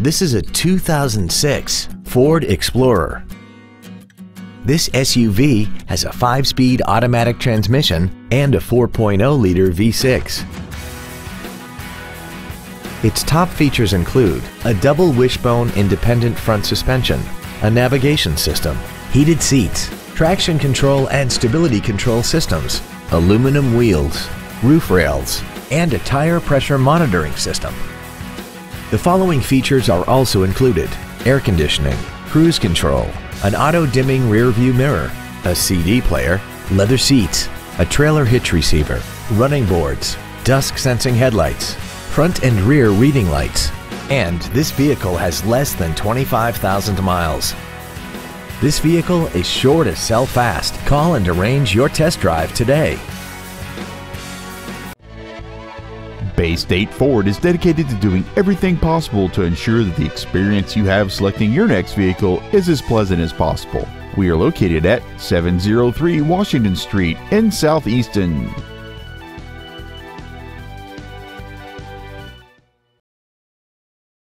This is a 2006 Ford Explorer. This SUV has a 5-speed automatic transmission and a 4.0-liter V6. Its top features include a double wishbone independent front suspension, a navigation system, heated seats, traction control and stability control systems, aluminum wheels, roof rails, and a tire pressure monitoring system. The following features are also included: air conditioning, cruise control, an auto-dimming rear-view mirror, a CD player, leather seats, a trailer hitch receiver, running boards, dusk-sensing headlights, front and rear reading lights, and this vehicle has less than 25,000 miles. This vehicle is sure to sell fast. Call and arrange your test drive today. Bay State Ford is dedicated to doing everything possible to ensure that the experience you have selecting your next vehicle is as pleasant as possible. We are located at 703 Washington Street in Southeaston.